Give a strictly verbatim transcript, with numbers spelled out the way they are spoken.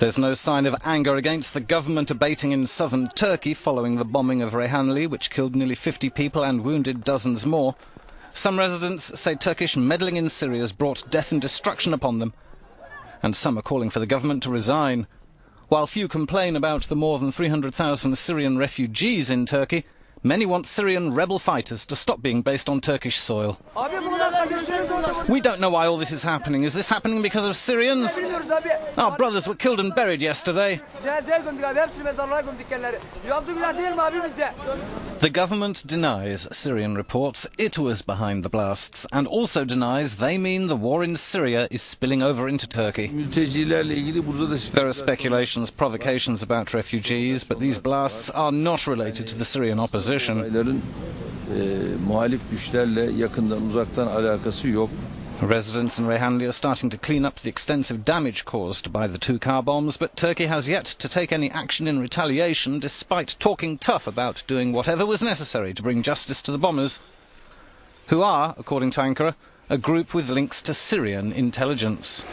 There's no sign of anger against the government abating in southern Turkey following the bombing of Reyhanli, which killed nearly fifty people and wounded dozens more. Some residents say Turkish meddling in Syria has brought death and destruction upon them, and some are calling for the government to resign. While few complain about the more than three hundred thousand Syrian refugees in Turkey, many want Syrian rebel fighters to stop being based on Turkish soil. We don't know why all this is happening. Is this happening because of Syrians? Our brothers were killed and buried yesterday. The government denies Syrian reports it was behind the blasts and also denies they mean the war in Syria is spilling over into Turkey. There are speculations, provocations about refugees, but these blasts are not related to the Syrian opposition. Residents in Reyhanli are starting to clean up the extensive damage caused by the two car bombs, but Turkey has yet to take any action in retaliation, despite talking tough about doing whatever was necessary to bring justice to the bombers, who are, according to Ankara, a group with links to Syrian intelligence.